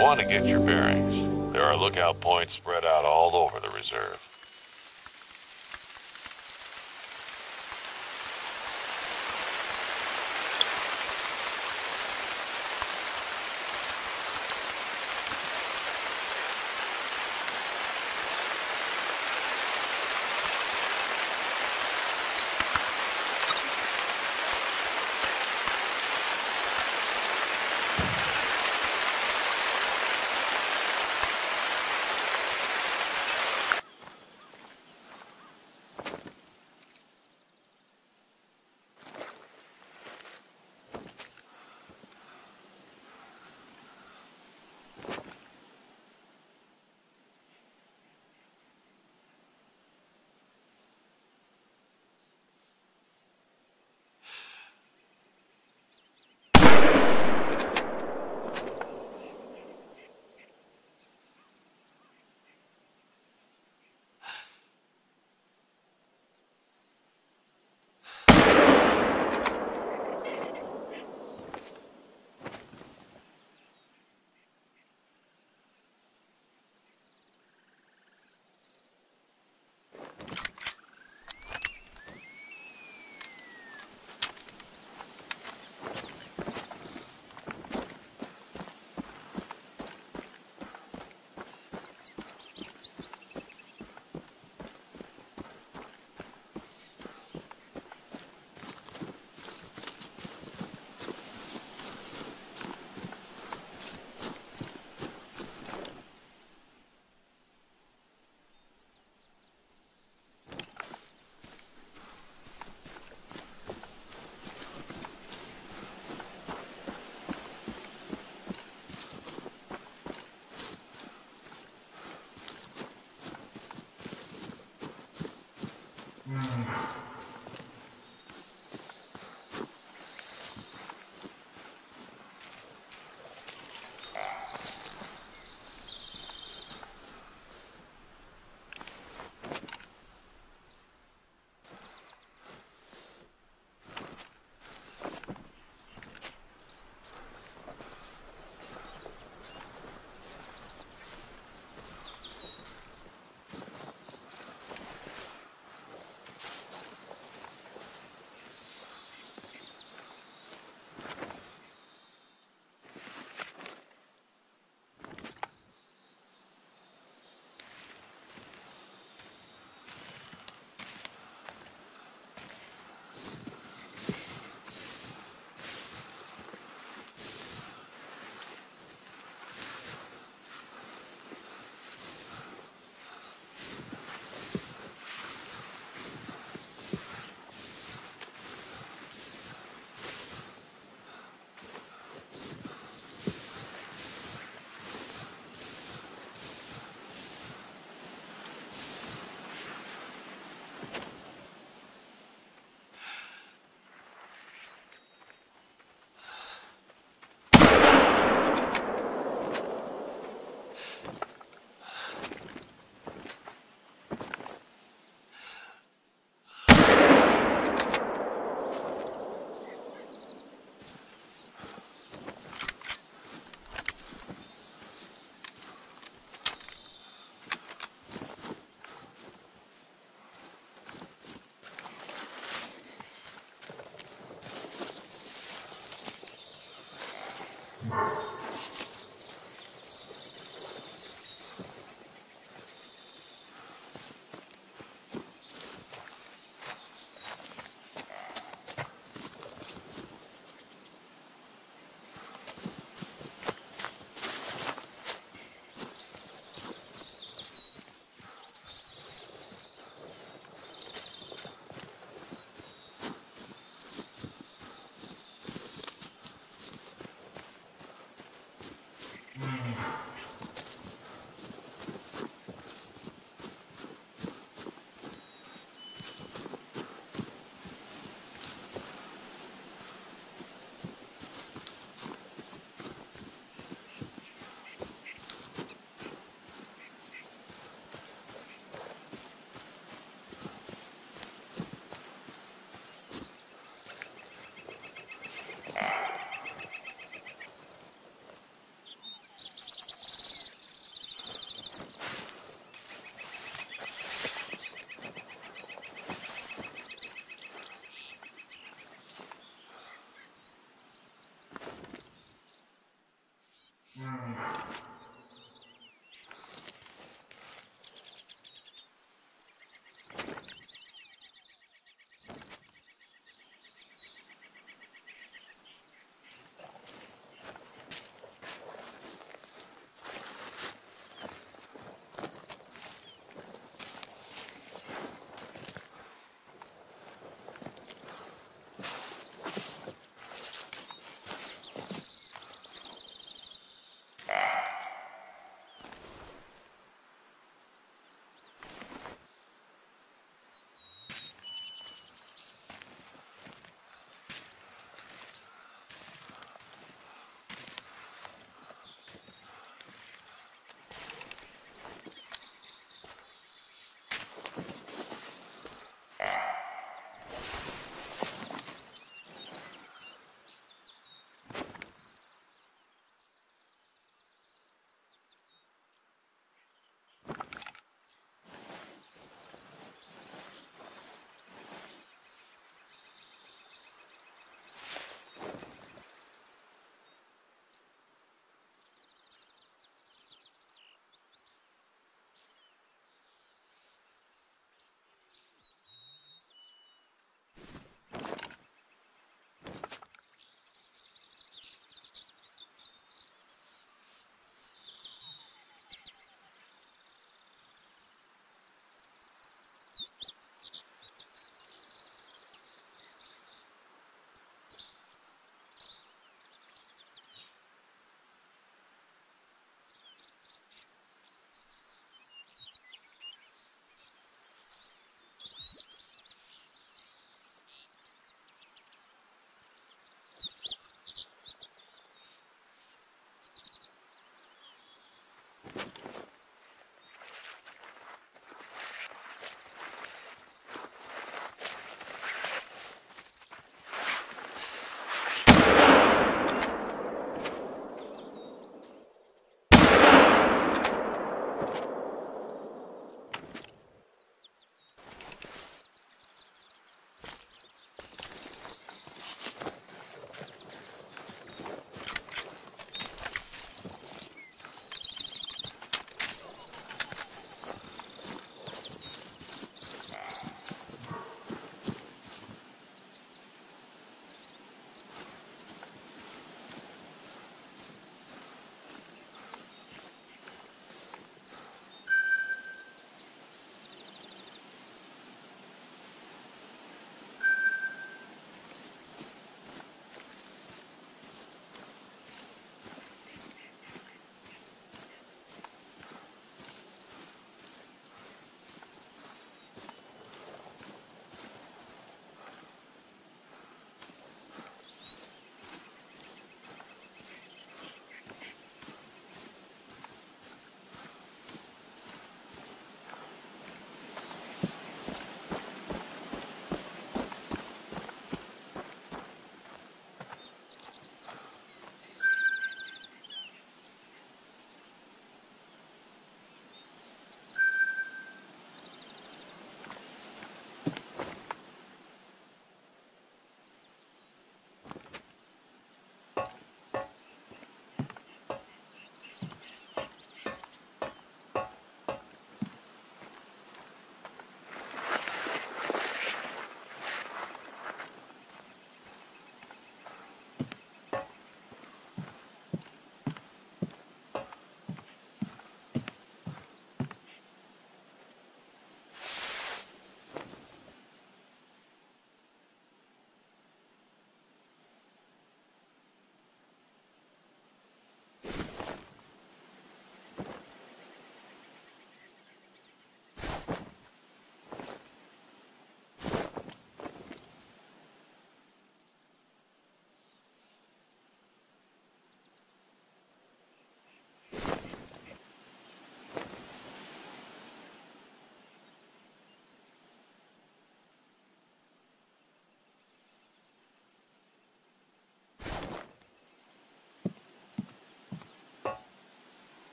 you want to get your bearings, there are lookout points spread out all over the reserve. Wow.